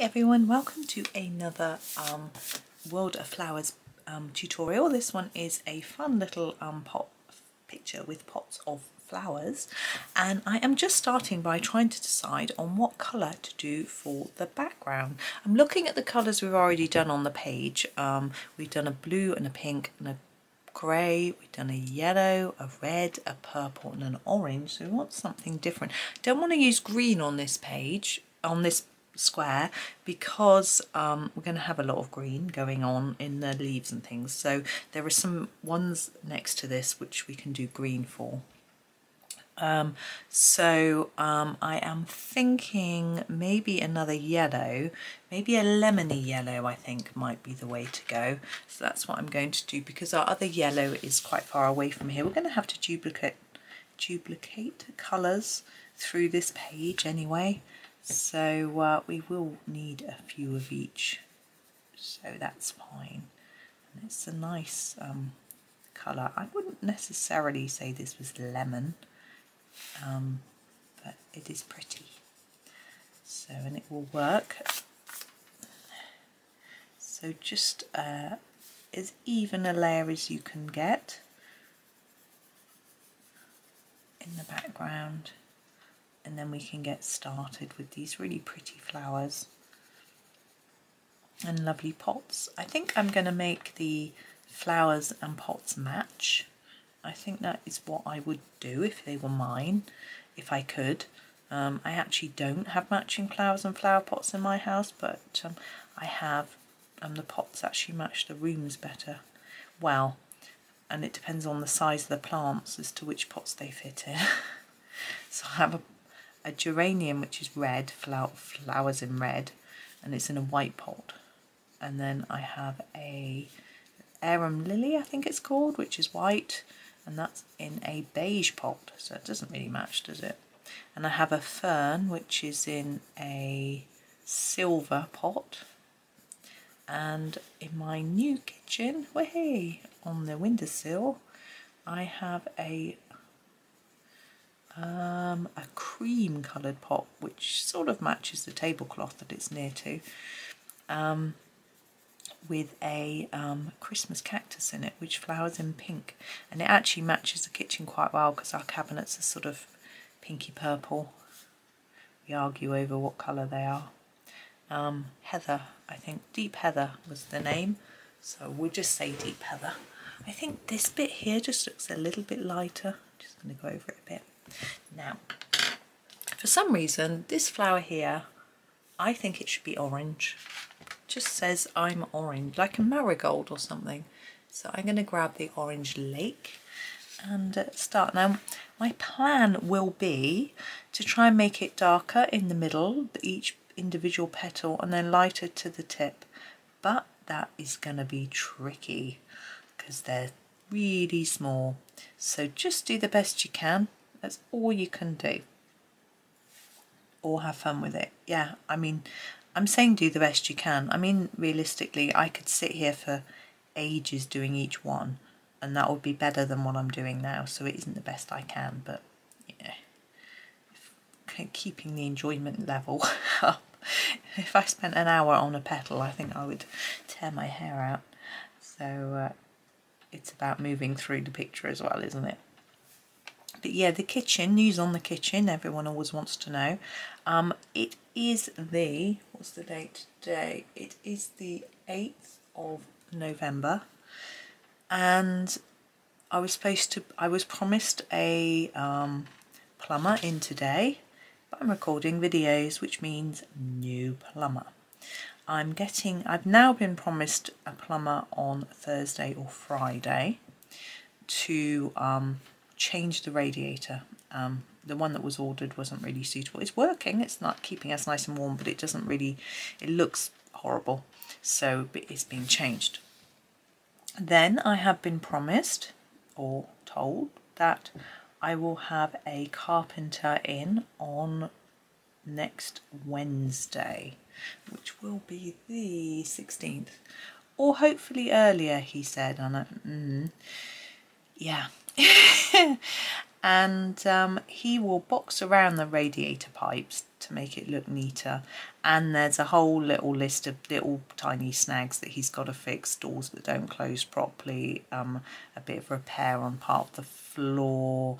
everyone, welcome to another World of Flowers tutorial. This one is a fun little pot picture with pots of flowers, and I am just starting by trying to decide on what colour to do for the background. I'm looking at the colours we've already done on the page. We've done a blue and a pink and a grey, we've done a yellow, a red, a purple and an orange, so we want something different. Don't want to use green on this page, on this square, because we're going to have a lot of green going on in the leaves and things, so there are some ones next to this which we can do green for. I am thinking maybe another yellow, maybe a lemony yellow I think might be the way to go. So that's what I'm going to do, because our other yellow is quite far away from here. We're going to have to duplicate colours through this page anyway. So we will need a few of each, so that's fine. And it's a nice colour. I wouldn't necessarily say this was lemon, but it is pretty, so, and it will work. So just as even a layer as you can get in the background, and then we can get started with these really pretty flowers and lovely pots. I think I'm going to make the flowers and pots match. I think that is what I would do if they were mine, if I could. I actually don't have matching flowers and flower pots in my house, but I have, the pots actually match the rooms better well, and it depends on the size of the plants as to which pots they fit in. So I have a geranium which is red, flowers in red, and it's in a white pot, and then I have a arum lily, I think it's called, which is white, and that's in a beige pot, so it doesn't really match, does it? And I have a fern which is in a silver pot, and in my new kitchen, way on the windowsill, I have a cream coloured pot which sort of matches the tablecloth that it's near to, with a Christmas cactus in it which flowers in pink, and it actually matches the kitchen quite well because our cabinets are sort of pinky purple. We argue over what colour they are. Heather, I think Deep Heather was the name, so we'll just say Deep Heather. I think this bit here just looks a little bit lighter. I'm just going to go over it a bit. Now, for some reason this flower here, I think it should be orange. It just says I'm orange, like a marigold or something. So I'm going to grab the Orange Lake and start. Now my plan will be to try and make it darker in the middle, each individual petal, and then lighter to the tip, but that is going to be tricky because they're really small, so just do the best you can. That's all you can do, or have fun with it. Yeah, I mean, I'm saying do the best you can. I mean, realistically, I could sit here for ages doing each one, and that would be better than what I'm doing now, so it isn't the best I can, but, you know, keeping the enjoyment level up. If I spent an hour on a petal, I think I would tear my hair out. So it's about moving through the picture as well, isn't it? But yeah, the kitchen, news on the kitchen, everyone always wants to know. It is the, what's the date today? It is the 8th of November. And I was promised a plumber in today, but I'm recording videos, which means new plumber. I've now been promised a plumber on Thursday or Friday to change the radiator. The one that was ordered wasn't really suitable. It's working, it's not keeping us nice and warm, but it doesn't really, it looks horrible, so it's being changed. Then I have been promised or told that I will have a carpenter in on next Wednesday, which will be the 16th, or hopefully earlier, he said. And yeah. And he will box around the radiator pipes to make it look neater. And there's a whole little list of little tiny snags that he's got to fix, doors that don't close properly, a bit of repair on part of the floor,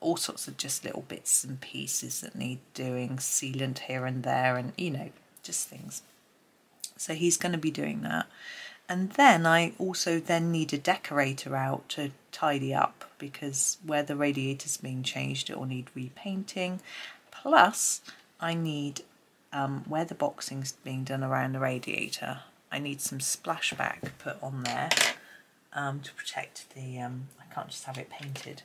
all sorts of just little bits and pieces that need doing, sealant here and there, and you know, just things. So he's going to be doing that. And then I also then need a decorator out to tidy up, because where the radiator's being changed it will need repainting. Plus I need, where the boxing's being done around the radiator, I need some splashback put on there to protect the, I can't just have it painted.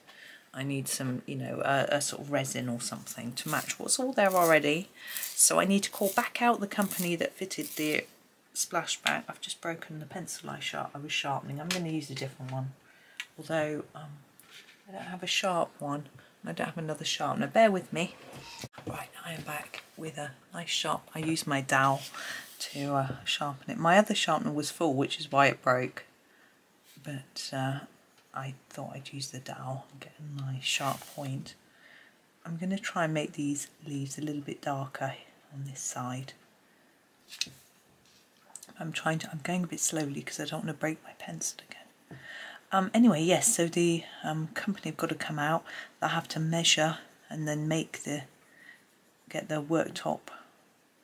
I need some, you know, a sort of resin or something to match what's all there already. So I need to call back out the company that fitted the splashback. I've just broken the pencil I was sharpening. I'm going to use a different one, although I don't have a sharp one. I don't have another sharpener. Bear with me. Right, I am back with a nice sharp. I used my dowel to sharpen it. My other sharpener was full, which is why it broke. But I thought I'd use the dowel and get a nice sharp point. I'm going to try and make these leaves a little bit darker on this side. I'm going a bit slowly because I don't want to break my pencil again. Anyway, yes, so the company have got to come out. I have to measure and then make the, get the worktop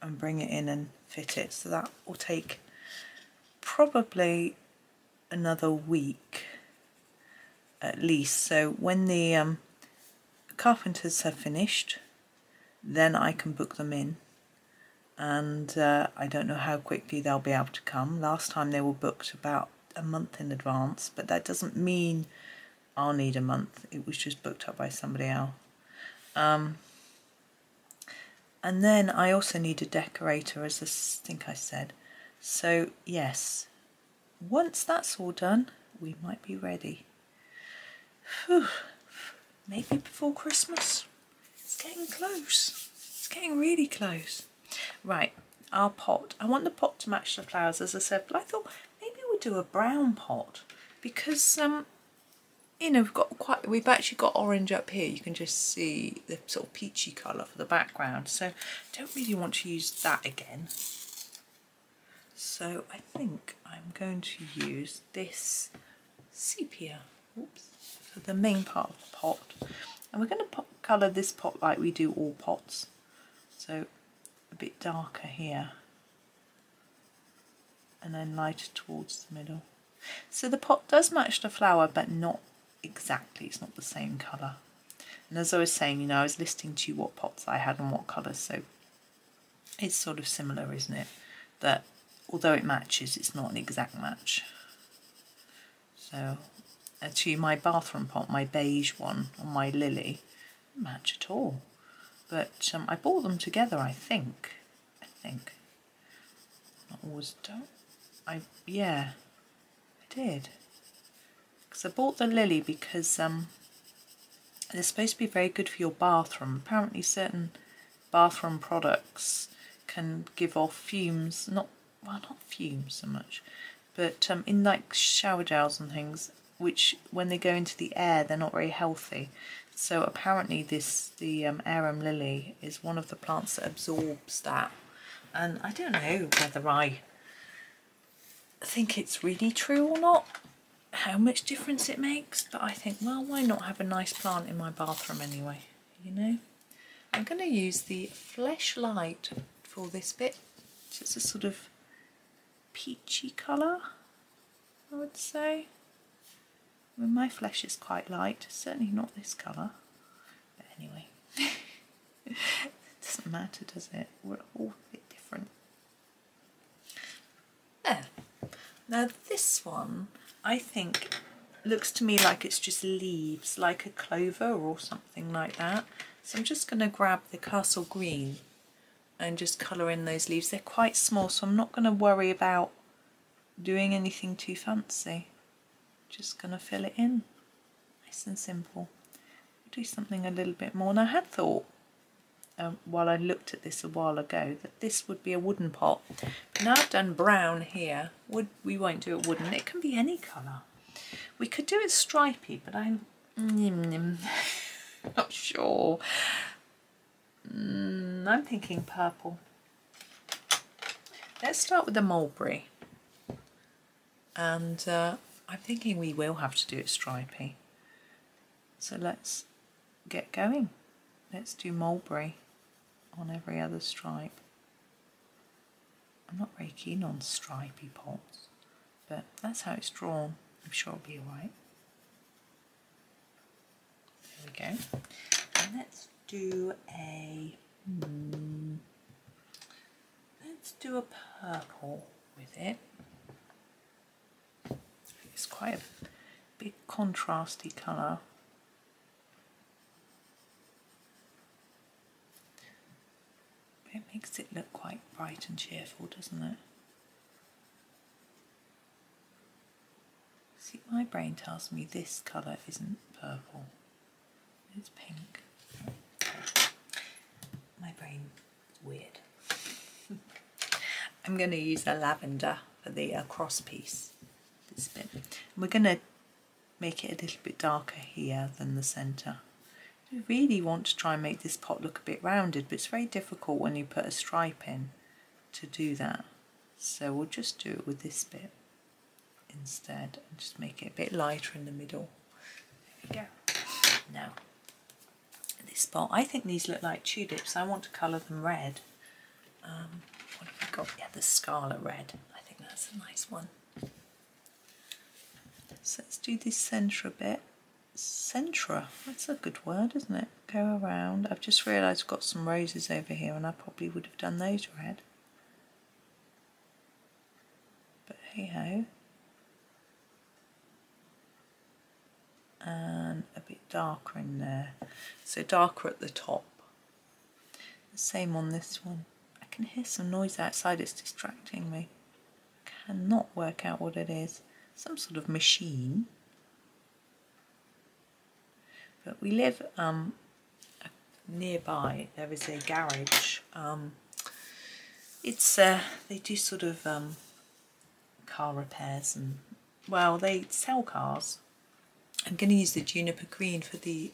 and bring it in and fit it. So that will take probably another week at least. So when the carpenters have finished, then I can book them in. And I don't know how quickly they'll be able to come. Last time they were booked about a month in advance, but that doesn't mean I'll need a month. It was just booked up by somebody else. And then I also need a decorator, as I think I said. So yes, once that's all done, we might be ready. Whew. Maybe before Christmas. It's getting close. It's getting really close. Right, our pot. I want the pot to match the flowers, as I said, but I thought maybe we'll do a brown pot, because you know, we've actually got orange up here. You can just see the sort of peachy colour for the background, so I don't really want to use that again. So I think I'm going to use this sepia, oops, for the main part of the pot, and we're going to colour this pot like we do all pots. So a bit darker here and then lighter towards the middle. So the pot does match the flower, but not exactly, it's not the same colour. And as I was saying, you know, I was listening to what pots I had and what colours, so it's sort of similar, isn't it, that although it matches, it's not an exact match. So actually my bathroom pot, my beige one on my lily, didn't match at all. But I bought them together, I think. Not always, don't I? Yeah, I did. Because I bought the lily because they're supposed to be very good for your bathroom. Apparently certain bathroom products can give off fumes. Not fumes so much, but in like shower gels and things, which when they go into the air, they're not very healthy. So apparently the arum lily is one of the plants that absorbs that, and I don't know whether I think it's really true or not, how much difference it makes, but I think, well, why not have a nice plant in my bathroom anyway, you know. I'm going to use the fleshlight for this bit, so it's a sort of peachy colour, I would say. Well, my flesh is quite light, certainly not this colour, but anyway, it doesn't matter, does it? We're all a bit different. There. Now this one, I think, looks to me like it's just leaves, like a clover or something like that. So I'm just going to grab the Castle Green and just colour in those leaves. They're quite small, so I'm not going to worry about doing anything too fancy. Just going to fill it in, nice and simple. I'll do something a little bit more. And I had thought, while I looked at this a while ago, that this would be a wooden pot. Now I've done brown here. We won't do it wooden. It can be any colour. We could do it stripy, but I'm not sure. I'm thinking purple. Let's start with the mulberry, and I'm thinking we will have to do it stripy. So let's get going. Let's do mulberry on every other stripe. I'm not very keen on stripy pots, but that's how it's drawn. I'm sure it'll be alright. There we go. And let's do a purple with it. It's quite a big contrasty colour. It makes it look quite bright and cheerful, doesn't it? See, my brain tells me this colour isn't purple. It's pink. My brain's weird. I'm going to use a lavender for the cross piece. This bit. And we're going to make it a little bit darker here than the centre. I really want to try and make this pot look a bit rounded, but it's very difficult when you put a stripe in to do that. So we'll just do it with this bit instead and just make it a bit lighter in the middle. There we go. Now, this pot, I think these look like tulips. I want to colour them red. What have we got? Yeah, the Scarlet Red. I think that's a nice one. So let's do this centre a bit. Centra, that's a good word, isn't it? Go around. I've just realised I've got some roses over here and I probably would have done those red. But hey ho. And a bit darker in there. So darker at the top. The same on this one. I can hear some noise outside, it's distracting me. I cannot work out what it is. Some sort of machine. But we live nearby. There is a garage. It's they do sort of car repairs and, well, they sell cars. I'm going to use the juniper green for these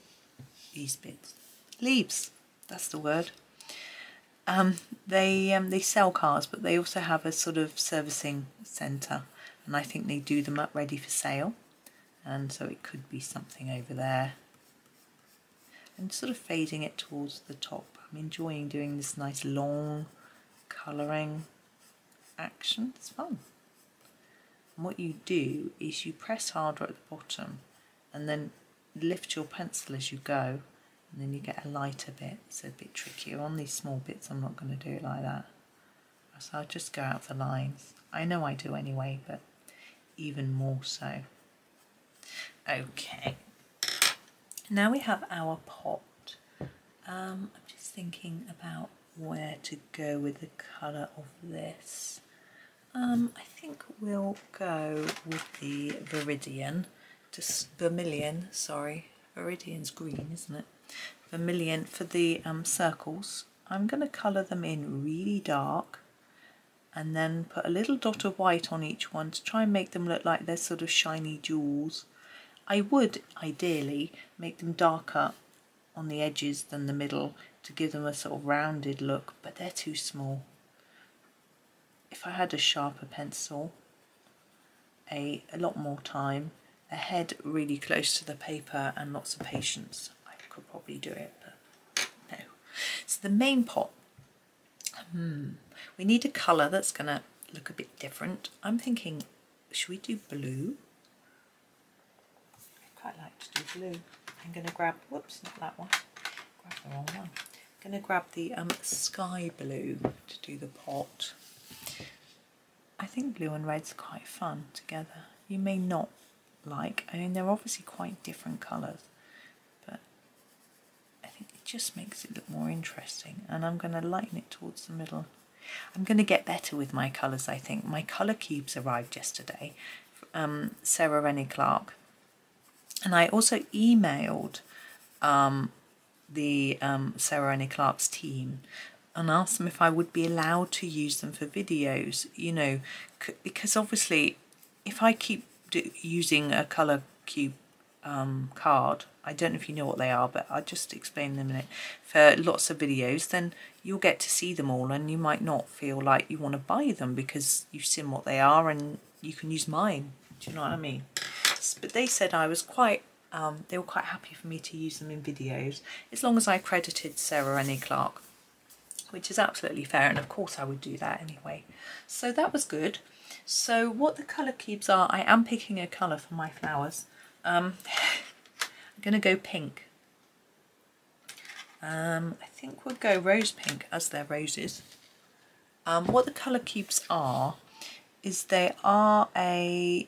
bits, leaves. That's the word. They sell cars, but they also have a sort of servicing centre, and I think they do them up ready for sale. And so it could be something over there. I'm sort of fading it towards the top. I'm enjoying doing this nice long colouring action. It's fun. And what you do is you press harder at the bottom and then lift your pencil as you go, and then you get a lighter bit. It's a bit trickier. On these small bits I'm not going to do it like that. So I'll just go out the lines. I know I do anyway, but even more so. Okay. Now we have our pot. I'm just thinking about where to go with the colour of this. I think we'll go with the vermilion. Sorry, Vermilion's green, isn't it? Vermilion for the circles. I'm going to colour them in really dark, and then put a little dot of white on each one to try and make them look like they're sort of shiny jewels. I would ideally make them darker on the edges than the middle to give them a sort of rounded look, but they're too small. If I had a sharper pencil, a lot more time, a head really close to the paper and lots of patience, I could probably do it, but no. So the main pot, we need a colour that's going to look a bit different. I'm thinking, should we do blue? Quite like to do blue. I'm going to grab, whoops, not that one, grab the wrong one. I'm going to grab the sky blue to do the pot. I think blue and red's quite fun together. You may not like, I mean, they're obviously quite different colours, but I think it just makes it look more interesting, and I'm going to lighten it towards the middle. I'm going to get better with my colours, I think. My colour cubes arrived yesterday, Sarah Renee Clark. And I also emailed the Sarah Renee Clark's team and asked them if I would be allowed to use them for videos, you know, because obviously if I keep using a colour cube card. I don't know if you know what they are, but I'll just explain them in a minute for lots of videos. Then you'll get to see them all, and you might not feel like you want to buy them because you've seen what they are, and you can use mine. Do you know what I mean? But they said I was quite. They were quite happy for me to use them in videos, as long as I credited Sarah Renee Clark, which is absolutely fair, and of course I would do that anyway. So that was good. So what the colour cubes are, I am picking a colour for my flowers. I'm going to go pink. I think we'll go rose pink as they're roses. What the colour cubes are is they are a...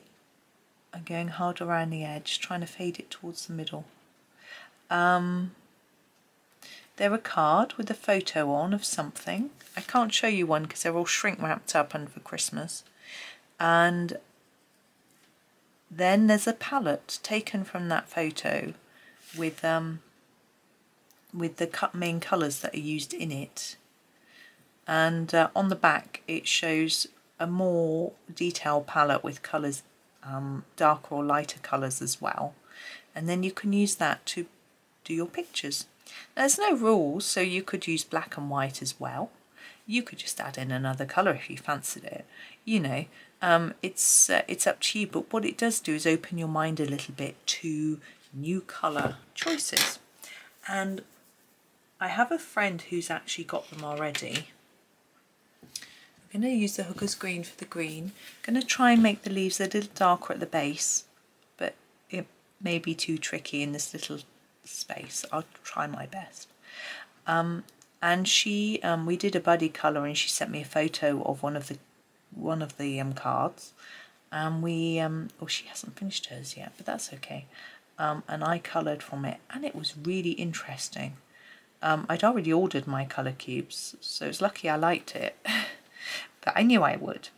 I'm going hard around the edge, trying to fade it towards the middle. They're a card with a photo on of something. I can't show you one because they're all shrink wrapped up and for Christmas. And then there's a palette taken from that photo with the main colours that are used in it. And on the back it shows a more detailed palette with colours, darker or lighter colours as well, and then you can use that to do your pictures. There's no rules, so you could use black and white as well. You could just add in another colour if you fancied it, you know. It's up to you, but what it does do is open your mind a little bit to new colour choices. And I have a friend who's actually got them already. I'm going to use the Hooker's Green for the green. I'm going to try and make the leaves a little darker at the base, but it may be too tricky in this little space. I'll try my best. And she, we did a buddy colour, and she sent me a photo of one of the cards, and we, oh, she hasn't finished hers yet, but that's okay. And I coloured from it, and it was really interesting. I'd already ordered my colour cubes, so it's lucky I liked it. But I knew I would.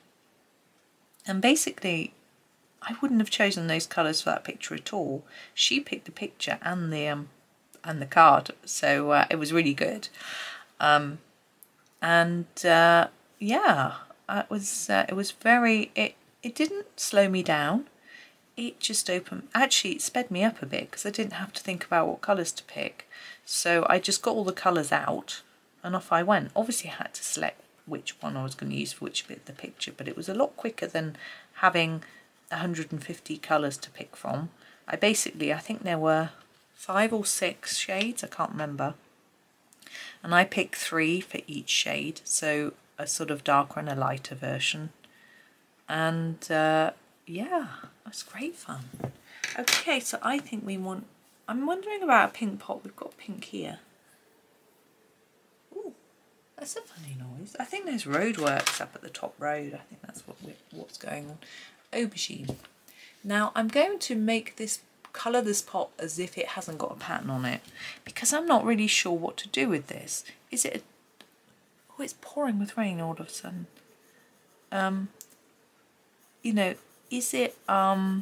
And basically, I wouldn't have chosen those colours for that picture at all. She picked the picture and the card, so it was really good. Yeah, it was very. It didn't slow me down. It just opened. Actually, it sped me up a bit because I didn't have to think about what colours to pick. So I just got all the colours out, and off I went. Obviously, I had to select which one I was going to use for which bit of the picture, but it was a lot quicker than having 150 colours to pick from. I think there were 5 or 6 shades, I can't remember, and I picked 3 for each shade, so a sort of darker and a lighter version. And yeah, it was great fun. Okay, so I think we want, I'm wondering about a pink pot. We've got pink here. That's a funny noise. I think there's roadworks up at the top road. I think that's what's going on. Aubergine. Now I'm going to make this, colour this pot as if it hasn't got a pattern on it, because I'm not really sure what to do with this. Is it? Oh, it's pouring with rain all of a sudden. You know, is it tartan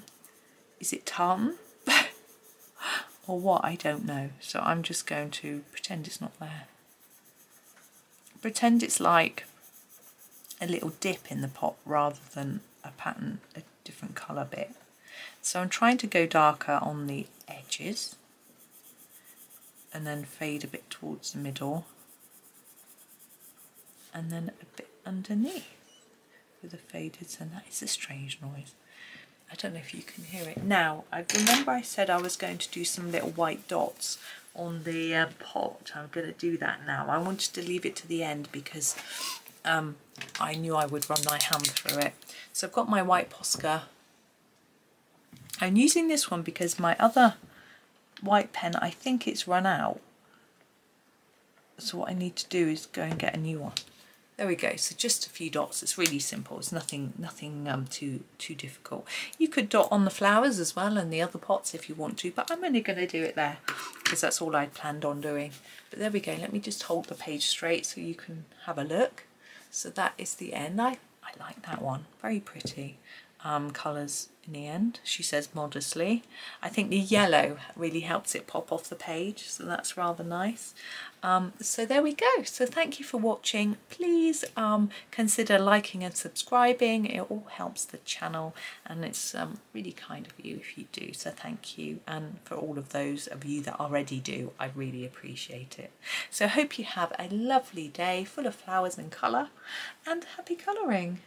or what? I don't know. So I'm just going to pretend it's not there. Pretend it's like a little dip in the pot rather than a pattern, a different colour bit. So I'm trying to go darker on the edges and then fade a bit towards the middle and then a bit underneath with a faded, and that is a strange noise. I don't know if you can hear it. Now, I remember I said I was going to do some little white dots on the pot. I'm going to do that now. I wanted to leave it to the end because I knew I would run my hand through it. So I've got my white Posca. I'm using this one because my other white pen, I think it's run out. So what I need to do is go and get a new one. There we go. So just a few dots. It's really simple. It's nothing too difficult. You could dot on the flowers as well and the other pots if you want to, but I'm only going to do it there because that's all I planned on doing. But there we go. Let me just hold the page straight so you can have a look. So that is the end. I like that one. Very pretty. colours in the end, she says modestly. I think the yellow really helps it pop off the page, so that's rather nice. So there we go. So thank you for watching. Please consider liking and subscribing. It all helps the channel, and it's really kind of you if you do, so thank you. And for all of those of you that already do, I really appreciate it. So I hope you have a lovely day full of flowers and colour, and happy colouring.